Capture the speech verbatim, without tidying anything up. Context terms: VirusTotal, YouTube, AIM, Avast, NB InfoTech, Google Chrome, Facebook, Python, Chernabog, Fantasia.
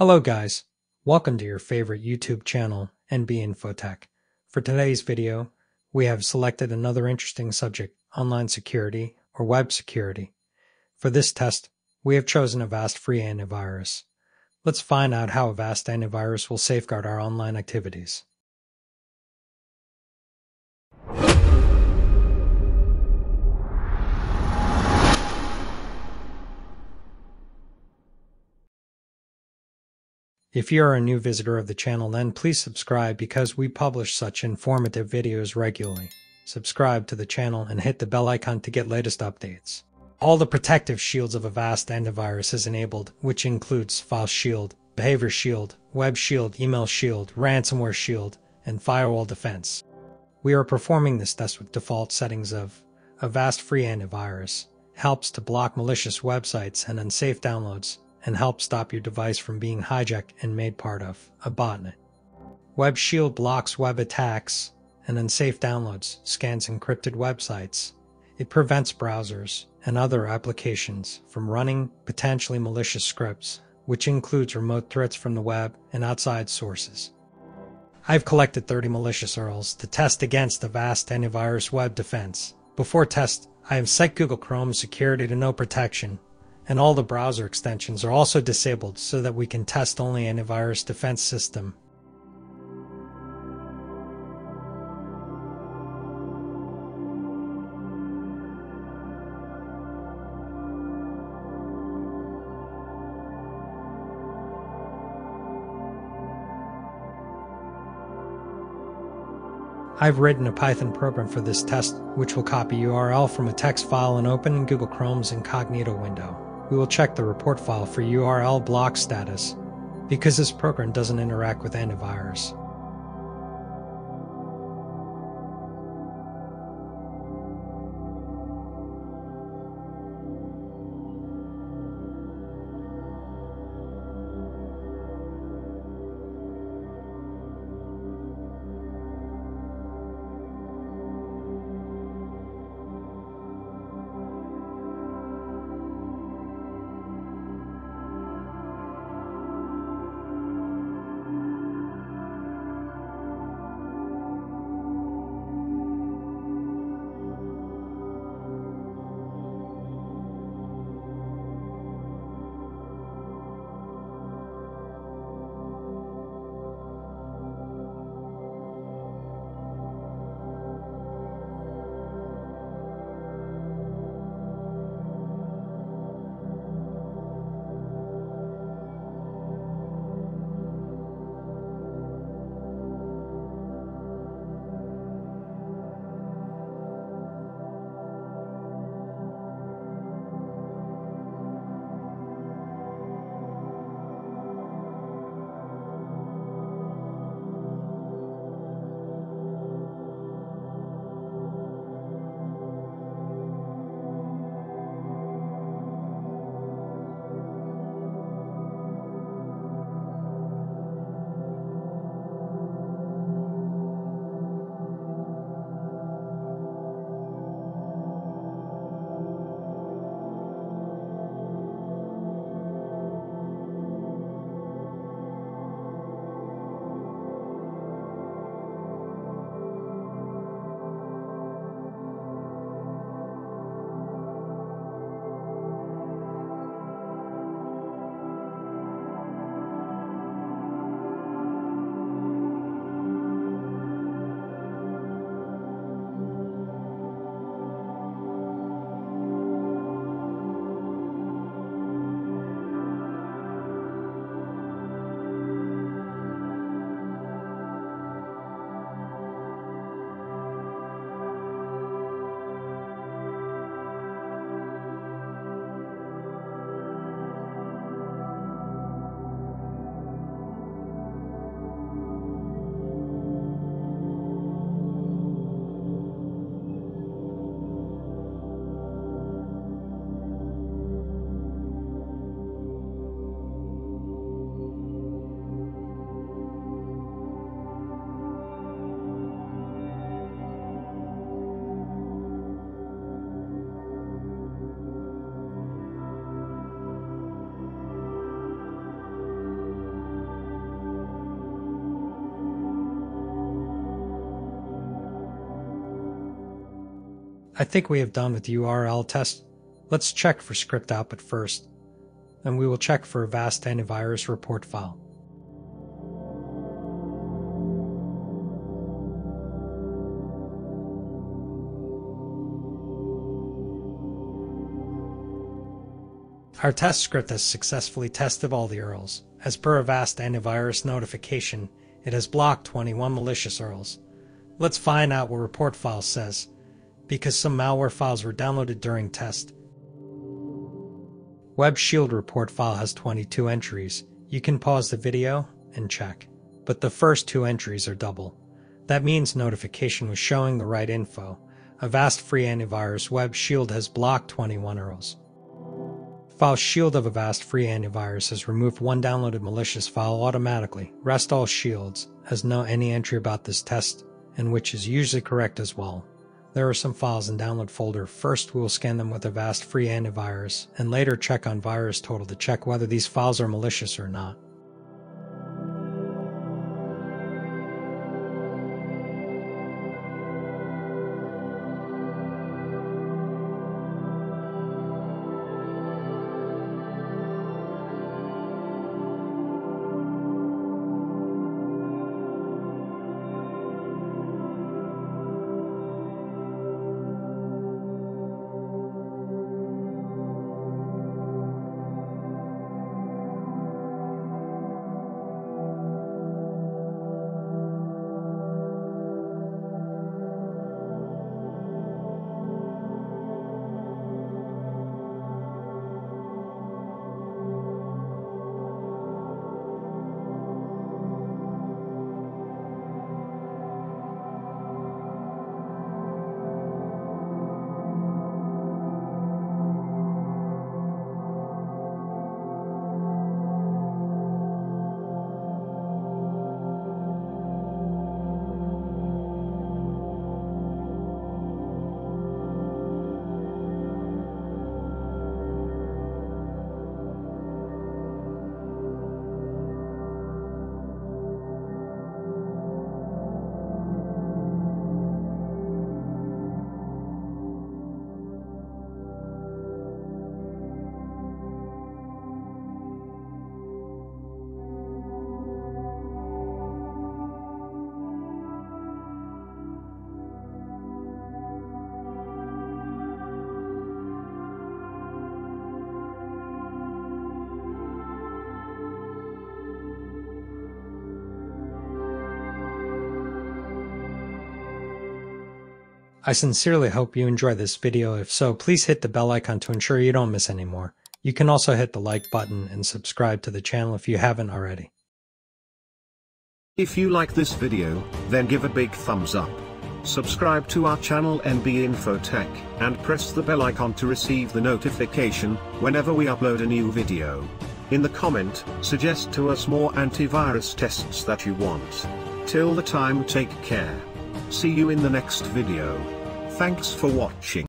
Hello guys, welcome to your favorite YouTube channel, N B InfoTech. For today's video, we have selected another interesting subject, online security or web security. For this test, we have chosen Avast Free Antivirus. Let's find out how Avast Antivirus will safeguard our online activities. If you are a new visitor of the channel, then please subscribe because we publish such informative videos regularly. Subscribe to the channel and hit the bell icon to get latest updates. All the protective shields of Avast Antivirus is enabled, which includes File Shield, Behavior Shield, Web Shield, Email Shield, Ransomware Shield, and Firewall Defense. We are performing this test with default settings of Avast Free Antivirus. Helps to block malicious websites and unsafe downloads, and help stop your device from being hijacked and made part of a botnet. Web Shield blocks web attacks and unsafe downloads, scans encrypted websites. It prevents browsers and other applications from running potentially malicious scripts, which includes remote threats from the web and outside sources. I've collected thirty malicious U R Ls to test against Avast Antivirus Web Defense. Before test, I have set Google Chrome security to no protection, and all the browser extensions are also disabled so that we can test only antivirus defense system. I've written a Python program for this test, which will copy U R L from a text file and open in Google Chrome's incognito window. We will check the report file for U R L block status, because this program doesn't interact with antivirus. I think we have done with the U R L test. Let's check for script output first, and we will check for Avast antivirus report file. Our test script has successfully tested all the U R Ls. As per Avast antivirus notification, it has blocked twenty-one malicious U R Ls. Let's find out what report file says, because some malware files were downloaded during test. Web Shield report file has twenty-two entries. You can pause the video and check. But the first two entries are double. That means notification was showing the right info. Avast free antivirus Web Shield has blocked twenty-one U R Ls. File Shield of Avast free antivirus has removed one downloaded malicious file automatically. Rest all shields has no any entry about this test, and which is usually correct as well. There are some files in download folder. First we will scan them with Avast free antivirus and later check on VirusTotal to check whether these files are malicious or not. I sincerely hope you enjoy this video. If so, please hit the bell icon to ensure you don't miss any more. You can also hit the like button and subscribe to the channel if you haven't already. If you like this video, then give a big thumbs up. Subscribe to our channel N B InfoTech, and press the bell icon to receive the notification whenever we upload a new video. In the comment, suggest to us more antivirus tests that you want. Till the time, take care. See you in the next video. Thanks for watching.